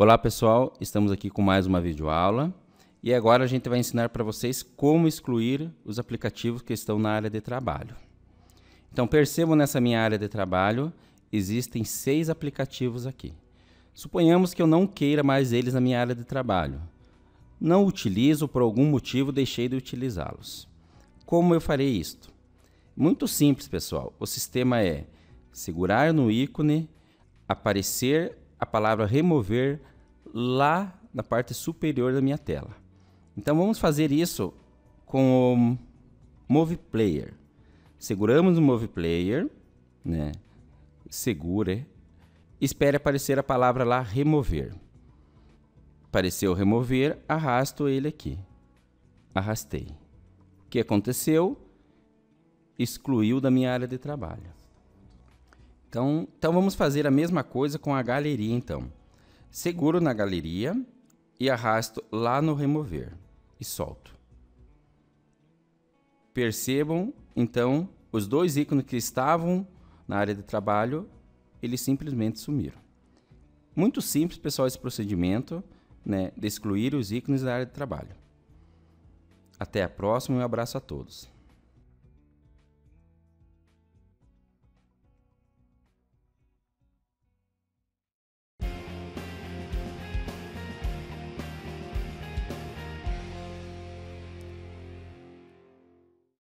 Olá pessoal, estamos aqui com mais uma videoaula e agora a gente vai ensinar para vocês como excluir os aplicativos que estão na área de trabalho. Então percebam, nessa minha área de trabalho existem 6 aplicativos aqui. Suponhamos que eu não queira mais eles na minha área de trabalho. Não utilizo, por algum motivo deixei de utilizá-los. Como eu farei isto? Muito simples, pessoal. O sistema é segurar no ícone, aparecer a palavra remover lá na parte superior da minha tela. Então vamos fazer isso com o Move Player. Seguramos o Move Player, né? Segure. Espere aparecer a palavra lá remover. Apareceu remover, arrasto ele aqui. Arrastei. O que aconteceu? Excluiu da minha área de trabalho. Então vamos fazer a mesma coisa com a galeria. Então seguro na galeria e arrasto lá no remover e solto. Percebam então, os 2 ícones que estavam na área de trabalho, eles simplesmente sumiram. Muito simples, pessoal, esse procedimento, né, de excluir os ícones da área de trabalho. Até a próxima e um abraço a todos.